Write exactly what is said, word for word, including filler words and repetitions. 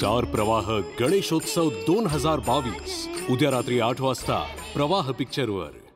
Star प्रवाह गणेशोत्सव दोन हजार बावीस उद्या रात्री आठ वाजता प्रवाह पिक्चरवर।